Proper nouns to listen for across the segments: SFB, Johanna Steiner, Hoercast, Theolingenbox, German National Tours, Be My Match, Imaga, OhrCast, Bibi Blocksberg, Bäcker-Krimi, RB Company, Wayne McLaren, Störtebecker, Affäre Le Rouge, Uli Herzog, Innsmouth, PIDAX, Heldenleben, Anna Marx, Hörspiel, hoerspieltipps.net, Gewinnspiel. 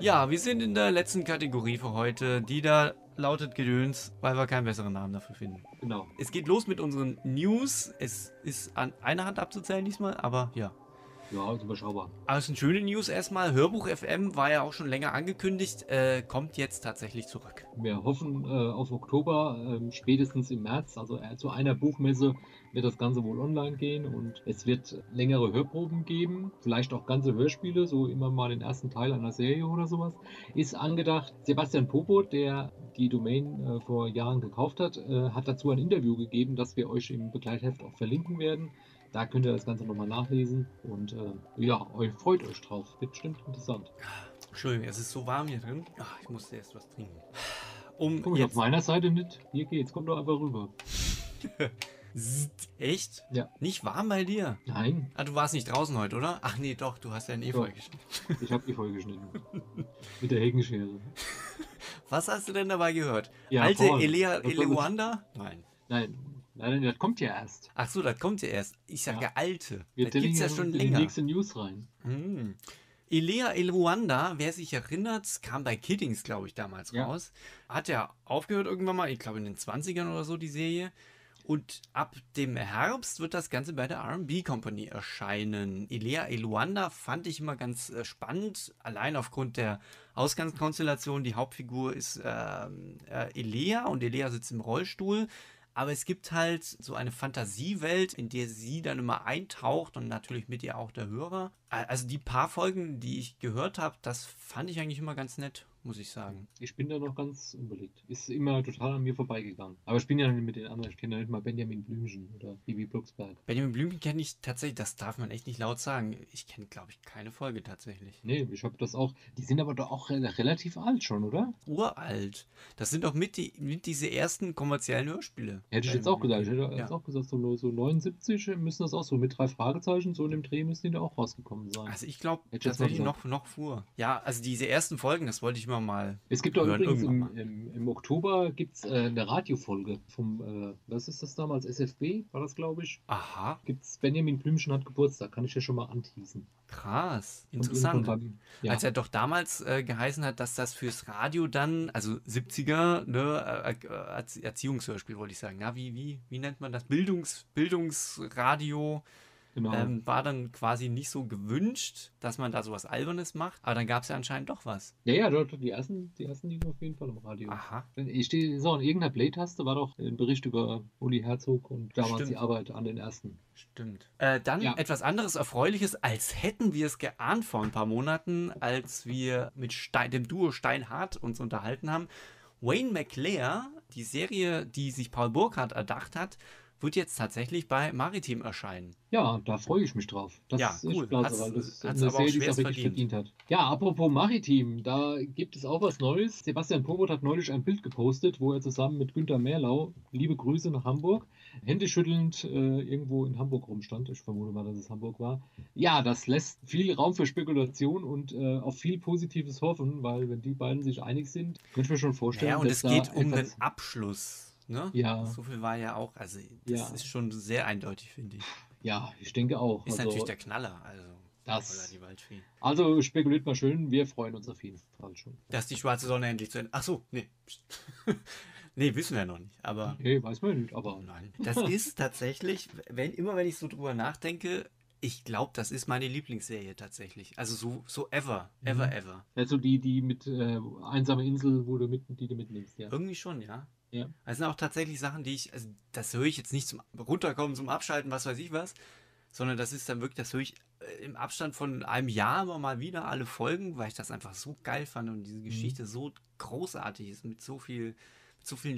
Ja, wir sind in der letzten Kategorie für heute, die da lautet Gedöns, weil wir keinen besseren Namen dafür finden. Genau. Es geht los mit unseren News. Es ist an einer Hand abzuzählen diesmal, aber ja. Ja, ist überschaubar. Aber es sind schöne News erstmal. Hörbuch FM war ja auch schon länger angekündigt, kommt jetzt tatsächlich zurück. Wir hoffen auf Oktober, spätestens im März, also zu einer Buchmesse wird das Ganze wohl online gehen und es wird längere Hörproben geben, vielleicht auch ganze Hörspiele, so immer mal den ersten Teil einer Serie oder sowas. Ist angedacht, Sebastian Popo, der die Domain vor Jahren gekauft hat, hat dazu ein Interview gegeben, das wir euch im Begleitheft auch verlinken werden. Da könnt ihr das Ganze nochmal nachlesen und ja, euch freut euch drauf. Wird bestimmt interessant. Entschuldigung, es ist so warm hier drin. Ach, ich musste erst was trinken. Guck mal, auf meiner Seite mit. Hier geht's, komm doch einfach rüber. Echt? Ja. Nicht warm bei dir? Nein. Ah, du warst nicht draußen heute, oder? Ach nee, doch, du hast ja einen Efeu geschnitten. Ich habe Efeu geschnitten. Mit der Heckenschere. Was hast du denn dabei gehört? Ja, alte Ilea Eluanda? Nein. Nein. Nein, das kommt ja erst. Ach so, das kommt ja erst. Ich sage ja alte. Das gibt es ja schon länger. In die nächste News rein. Mm. Ilea Eluanda, wer sich erinnert, kam bei Kiddings, glaube ich, damals raus. Hat ja aufgehört irgendwann mal, ich glaube in den 20ern oder so, die Serie. Und ab dem Herbst wird das Ganze bei der RB Company erscheinen. Ilea Eluanda fand ich immer ganz spannend, allein aufgrund der Ausgangskonstellation. Die Hauptfigur ist Ilea und Ilea sitzt im Rollstuhl. Aber es gibt halt so eine Fantasiewelt, in der sie dann immer eintaucht und natürlich mit ihr auch der Hörer. Also die paar Folgen, die ich gehört habe, das fand ich eigentlich immer ganz nett, muss ich sagen. Ich bin da noch ganz unbelegt. Ist immer total an mir vorbeigegangen. Aber ich bin ja mit den anderen, ich kenne ja nicht mal Benjamin Blümchen oder Bibi Blocksberg. Benjamin Blümchen kenne ich tatsächlich, das darf man echt nicht laut sagen. Ich kenne, glaube ich, keine Folge tatsächlich. Nee, ich habe das auch. Die sind aber doch auch relativ alt schon, oder? Uralt. Das sind doch mit diese ersten kommerziellen Hörspiele. Hätte ich jetzt auch gesagt. Ich hätte jetzt auch gesagt, so 79 müssen das auch so mit 3 Fragezeichen, so in dem Dreh müssen die da auch rausgekommen sein. Also ich glaube, tatsächlich noch vor. Ja, also diese ersten Folgen, das wollte ich mal. Es gibt auch übrigens im Oktober gibt's eine Radiofolge vom, was ist das damals, SFB war das, glaube ich. Aha. Gibt's Benjamin Blümchen hat Geburtstag, kann ich ja schon mal anteasen. Krass, interessant. Als er doch damals geheißen hat, dass das fürs Radio dann, also 70er, ne, Erziehungshörspiel wollte ich sagen, na, wie nennt man das? Bildungsradio. Genau. War dann quasi nicht so gewünscht, dass man da sowas Albernes macht, aber dann gab es ja anscheinend doch was. Ja, die ersten liegen auf jeden Fall im Radio. Aha. Ich stehe so an irgendeiner Play-Taste, war doch ein Bericht über Uli Herzog und damals die Arbeit an den ersten. Stimmt. Dann etwas anderes Erfreuliches, als hätten wir es geahnt vor ein paar Monaten, als wir mit dem Duo Steinhardt uns unterhalten haben. Wayne McLaren, die Serie, die sich Paul Burkhardt erdacht hat, wird jetzt tatsächlich bei Maritim erscheinen. Ja, da freue ich mich drauf. Das ist cool. Klasse, weil das eine Serie, die es auch wirklich verdient hat. Ja, apropos Maritim, da gibt es auch was Neues. Sebastian Pobot hat neulich ein Bild gepostet, wo er zusammen mit Günter Merlau, liebe Grüße nach Hamburg, händeschüttelnd irgendwo in Hamburg rumstand. Ich vermute mal, dass es Hamburg war. Ja, das lässt viel Raum für Spekulation und auf viel Positives hoffen, weil wenn die beiden sich einig sind, könnte ich mir schon vorstellen, dass es da geht um den Abschluss. Ne? Ja. So viel war ja auch, also das ist schon sehr eindeutig, finde ich. Ja, ich denke auch. Ist also natürlich der Knaller, also. Das. Also spekuliert mal schön, wir freuen uns auf jeden Fall schon. Dass die schwarze Sonne endlich zu Ende. Ach so, nee. Nee, wissen wir noch nicht, aber. Nee, weiß man nicht, aber. Nein. Das ist tatsächlich, wenn ich so drüber nachdenke, ich glaube, das ist meine Lieblingsserie tatsächlich. Also so ever. Also die mit einsame Insel, die du mitnimmst, ja. Irgendwie schon, ja. Ja. Das sind auch tatsächlich Sachen, also das höre ich jetzt nicht zum Runterkommen, zum Abschalten, was weiß ich was, sondern das ist dann wirklich, das höre ich im Abstand von einem Jahr aber mal wieder alle Folgen, weil ich das einfach so geil fand und diese Geschichte so großartig ist, mit so vielen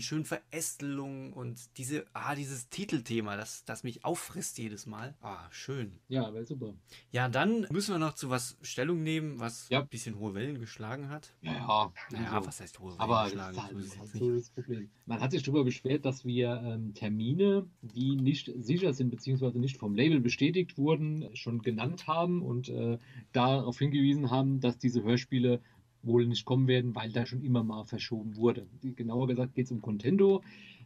schönen Verästelungen und dieses Titelthema, das mich auffrisst jedes Mal. Ah, schön. Ja, wäre super. Ja, dann müssen wir noch zu was Stellung nehmen, was ein bisschen hohe Wellen geschlagen hat. Ja. Naja, was heißt hohe Wellen geschlagen? Aber das ist halt so das Problem. Man hat sich darüber beschwert, dass wir Termine, die nicht sicher sind, beziehungsweise nicht vom Label bestätigt wurden, schon genannt haben und darauf hingewiesen haben, dass diese Hörspiele wohl nicht kommen werden, weil da schon immer mal verschoben wurde. Genauer gesagt geht es um Contendo.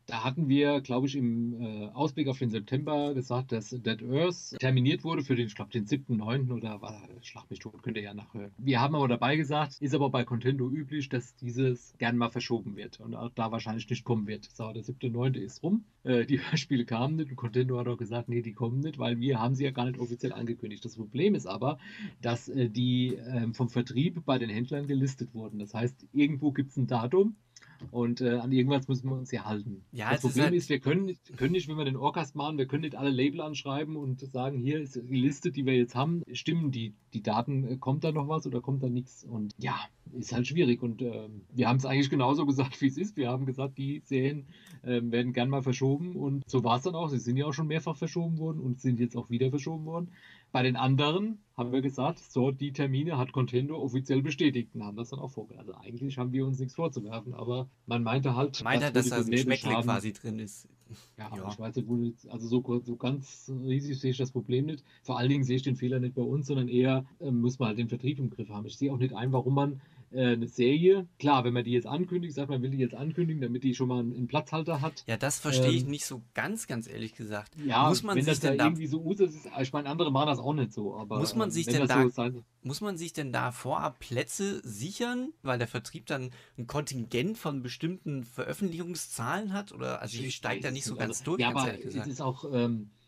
Da hatten wir, glaube ich, im Ausblick auf den September gesagt, dass Dead Earth terminiert wurde für den, ich glaube, den 7., 9. oder schlag mich tot, könnt ihr ja nachhören. Wir haben aber dabei gesagt, ist aber bei Contendo üblich, dass dieses gern mal verschoben wird und auch da wahrscheinlich nicht kommen wird. So, der 7., 9. ist rum. Die Hörspiele kamen nicht und Contendo hat auch gesagt, nee, die kommen nicht, weil wir haben sie ja gar nicht offiziell angekündigt. Das Problem ist aber, dass die vom Vertrieb bei den Händlern gelistet wurden. Das heißt, irgendwo gibt es ein Datum. Und an irgendwas müssen wir uns hier halten. Ja, das Problem ist, wir können nicht, wenn wir den OhrCast machen, wir können nicht alle Label anschreiben und sagen, hier ist die Liste, die wir jetzt haben, stimmen die Daten, kommt da noch was oder kommt da nichts? Und ja, ist halt schwierig. Und wir haben es eigentlich genauso gesagt, wie es ist. Wir haben gesagt, die Serien werden gern mal verschoben. Und so war es dann auch. Sie sind ja auch schon mehrfach verschoben worden und sind jetzt auch wieder verschoben worden. Bei den anderen haben wir gesagt, so, die Termine hat Contendo offiziell bestätigt und haben das dann auch vorgelegt. Also eigentlich haben wir uns nichts vorzuwerfen, aber man meinte halt, dass da so ein Schmeckle quasi drin ist. Ja, aber ich weiß nicht, also so ganz riesig sehe ich das Problem nicht. Vor allen Dingen sehe ich den Fehler nicht bei uns, sondern eher muss man halt den Vertrieb im Griff haben. Ich sehe auch nicht ein, warum man eine Serie, klar, wenn man die jetzt ankündigt, sagt man will die jetzt ankündigen, damit die schon mal einen Platzhalter hat. Ja, das verstehe ich nicht so ganz ehrlich gesagt. Ja, muss man wenn sich das denn da irgendwie so Usus ist, ich meine, andere machen das auch nicht so, aber muss man sich denn da vorab Plätze sichern, weil der Vertrieb dann ein Kontingent von bestimmten Veröffentlichungszahlen hat oder also die steigt da nicht so ganz durch, ja, ganz aber ehrlich gesagt. Es ist auch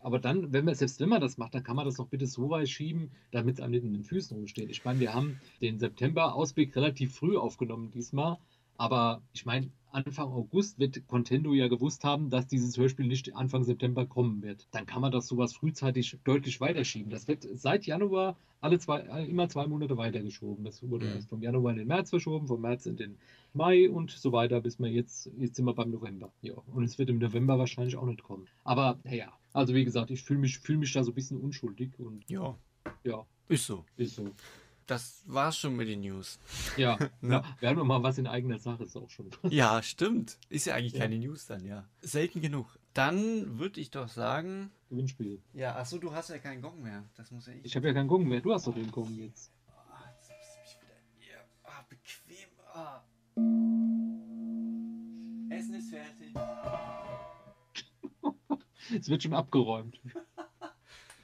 aber dann, selbst wenn man das macht, dann kann man das doch bitte so weit schieben, damit es einem nicht in den Füßen rumsteht. Ich meine, wir haben den September-Ausblick relativ früh aufgenommen diesmal, aber ich meine, Anfang August wird Contendo ja gewusst haben, dass dieses Hörspiel nicht Anfang September kommen wird. Dann kann man das sowas frühzeitig deutlich weiterschieben. Das wird seit Januar immer 2 Monate weitergeschoben. Das wurde erst vom Januar in den März verschoben, vom März in den Mai und so weiter, bis man jetzt sind wir beim November. Ja. Und es wird im November wahrscheinlich auch nicht kommen. Aber naja, also wie gesagt, ich fühle mich da so ein bisschen unschuldig. Und ja. Ist so. Das war's schon mit den News. Ja, ne? Wir haben noch mal was in eigener Sache, ist auch schon. Ja, stimmt. Ist ja eigentlich keine News dann, ja. Selten genug. Dann würde ich doch sagen... Gewinnspiel. Ja, achso, du hast ja keinen Gong mehr. Das muss ja ich habe ja keinen Gong mehr. Du hast doch den Gong jetzt. Jetzt bist du mich wieder hier. Bequem. Essen ist fertig. Es wird schon abgeräumt.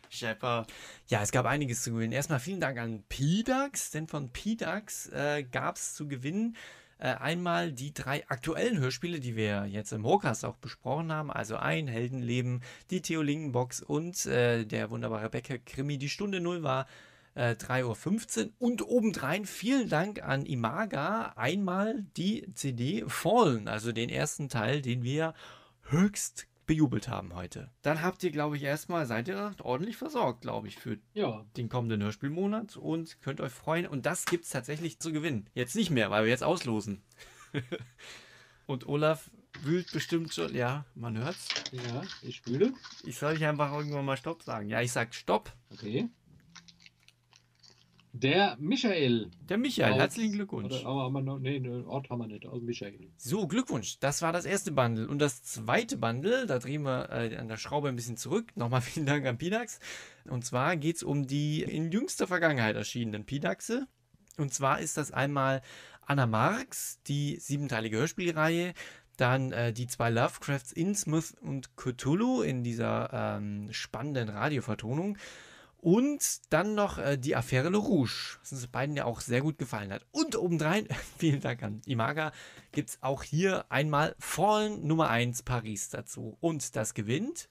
Shepard. Ja, es gab einiges zu gewinnen. Erstmal vielen Dank an PIDAX, denn von PIDAX gab es zu gewinnen einmal die 3 aktuellen Hörspiele, die wir jetzt im Hoercast auch besprochen haben, also ein Heldenleben, die Theolingenbox und der wunderbare Bäcker-Krimi, die Stunde 0 war 3:15 Uhr. Und obendrein vielen Dank an Imaga, einmal die CD Fallen, also den ersten Teil, den wir höchst bejubelt haben heute. Dann habt ihr, glaube ich, erstmal, seid ihr ordentlich versorgt, glaube ich, für den kommenden Hörspielmonat und könnt euch freuen. Und das gibt es tatsächlich zu gewinnen. Jetzt nicht mehr, weil wir jetzt auslosen. Und Olaf wühlt bestimmt schon. Ja, man hört's. Ja, ich wühle. Ich soll nicht einfach irgendwann mal Stopp sagen. Ja, ich sag Stopp. Okay. Der Michael, herzlichen Glückwunsch. Den Ort haben wir nicht, aus Michael. So, Glückwunsch, das war das erste Bundle. Und das zweite Bundle, da drehen wir an der Schraube ein bisschen zurück. Nochmal vielen Dank an PIDAX. Und zwar geht es um die in jüngster Vergangenheit erschienenen PIDAXe. Und zwar ist das einmal Anna Marx, die 7-teilige Hörspielreihe. Dann die 2 Lovecrafts, Innsmouth und Cthulhu in dieser spannenden Radiovertonung. Und dann noch die Affäre Le Rouge, was uns beiden ja auch sehr gut gefallen hat. Und obendrein, vielen Dank an Imaga, gibt es auch hier einmal Fallen Nummer 1 Paris dazu. Und das gewinnt...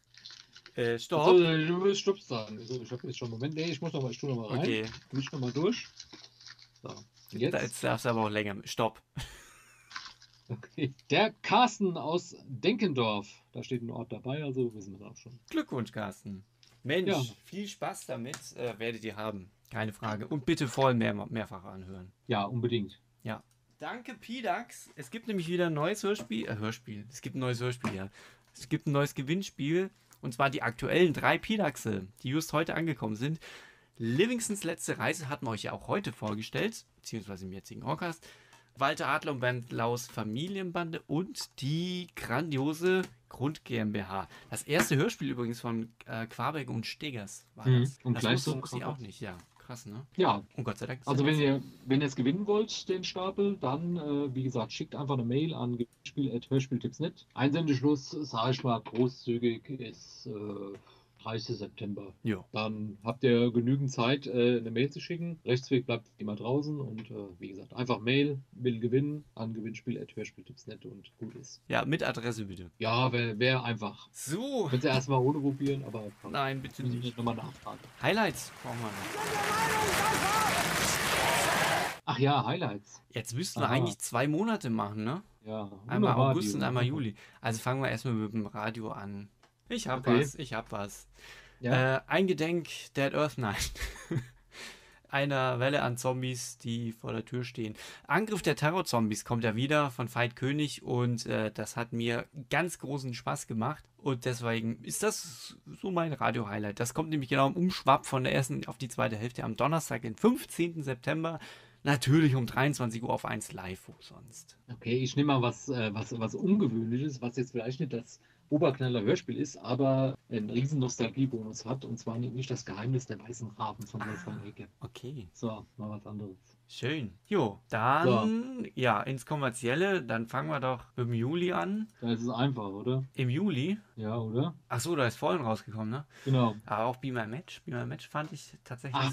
Stopp. Also, du willst Stopp sagen. Also, ich habe jetzt schon einen Moment. Nee, ich tu noch mal rein. Okay. Ich mische noch mal durch. So, jetzt darfst du aber auch länger... Stopp. Okay. Der Carsten aus Denkendorf. Da steht ein Ort dabei, also wissen wir es auch schon. Glückwunsch, Carsten. Mensch, viel Spaß damit werdet ihr haben. Keine Frage. Und bitte voll mehrfach anhören. Ja, unbedingt. Ja. Danke, PIDAX. Es gibt nämlich wieder ein neues Hörspiel. Es gibt ein neues Hörspiel, ja. Es gibt ein neues Gewinnspiel. Und zwar die aktuellen 3 PIDAXe, die just heute angekommen sind. Livingstons letzte Reise hatten wir euch ja auch heute vorgestellt. Beziehungsweise im jetzigen Hoercast. Walter Adler und Bernd Laus Familienbande und die grandiose Grund GmbH. Das erste Hörspiel übrigens von Quabeck und Stegers war das. Und das gleich so auch nicht, ja. Krass, ne? Ja. Oh Gott sei Dank. Also wenn ihr es gewinnen wollt, den Stapel, dann, wie gesagt, schickt einfach eine Mail an gewinnspiel@hoerspieltipps.net. Einsendeschluss, sage ich mal, großzügig ist 30. September. Jo. Dann habt ihr genügend Zeit, eine Mail zu schicken. Rechtsweg bleibt immer draußen und wie gesagt, einfach Mail, will gewinnen an gewinnspiel@hörspieltipps.net und gut ist. Ja, mit Adresse bitte. Ja, wäre einfach. So. Könnt ihr erstmal ohne probieren, aber nein, bitte nicht. Nochmal nachfragen. Highlights brauchen wir noch. Ach ja, Highlights. Jetzt müssten wir eigentlich 2 Monate machen, ne? Ja. Einmal August und einmal Juli. Also fangen wir erstmal mit dem Radio an. Ich hab was. Ja. Eingedenk Dead Earth, nein. Einer Welle an Zombies, die vor der Tür stehen. Angriff der Terror-Zombies kommt ja wieder von Veit König und das hat mir ganz großen Spaß gemacht. Und deswegen ist das so mein Radio-Highlight. Das kommt nämlich genau im Umschwapp von der ersten auf die zweite Hälfte am Donnerstag, den 15. September. Natürlich um 23 Uhr auf 1 live, wo sonst. Okay, ich nehme mal was Ungewöhnliches, was jetzt vielleicht nicht das Oberknaller Hörspiel ist, aber einen riesen Nostalgiebonus hat, und zwar nämlich das Geheimnis der weißen Raben von Wolfgang Hecke. Okay. So, mal was anderes. Schön. Jo, dann, ja, ins Kommerzielle, dann fangen wir doch im Juli an. Da ist es einfach, oder? Im Juli? Ja, oder? Ach so, da ist Fallen rausgekommen, ne? Genau. Aber auch Be My Match. Be My Match fand ich tatsächlich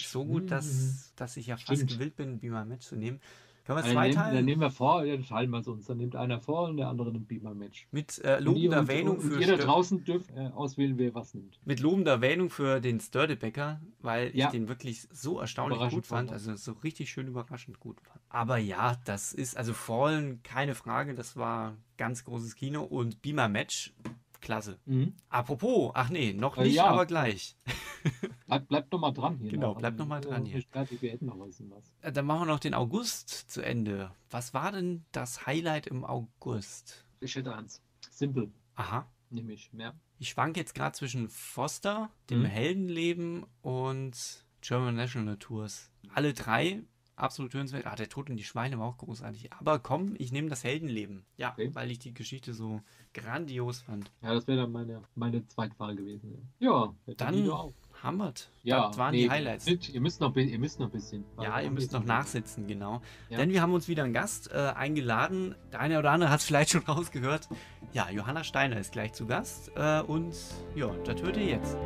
so gut, dass ich ja fast gewillt bin, Be My Match zu nehmen. Können wir es zweiteilen? Dann nehmen wir vor, dann teilen wir es uns. Dann nimmt einer vor und der andere nimmt Be My Match. Mit lobender Erwähnung für... Jeder draußen dürft auswählen, wer was nimmt. Mit lobender Erwähnung für den Störtebecker, weil ich den wirklich so erstaunlich gut fand. Also so richtig schön überraschend gut fand. Aber ja, das ist... Also Fallen, keine Frage, das war ganz großes Kino. Und Be My Match, klasse. Mhm. Apropos, ach nee, noch nicht, aber gleich. Bleibt nochmal dran hier. Genau, bleibt nochmal dran hier. Wir hätten noch was. Dann machen wir noch den August zu Ende. Was war denn das Highlight im August? Ich hätte eins. Simple. Aha. Nämlich mehr. Ich schwank jetzt gerade zwischen Foster, dem Heldenleben und German National Tours. Alle drei absolut hörenswert. Ah, der Tod und die Schweine war auch großartig. Aber komm, ich nehme das Heldenleben. Ja, okay. Weil ich die Geschichte so grandios fand. Ja, das wäre dann meine Zweitwahl gewesen. Ja, dann auch. Hammert. Ja, das waren die Highlights. Ihr müsst noch ein bisschen. Ja, ihr müsst noch nachsitzen, genau. Ja. Denn wir haben uns wieder einen Gast eingeladen. Der eine oder andere hat es vielleicht schon rausgehört. Ja, Johanna Steiner ist gleich zu Gast. Und ja, das hört ihr jetzt.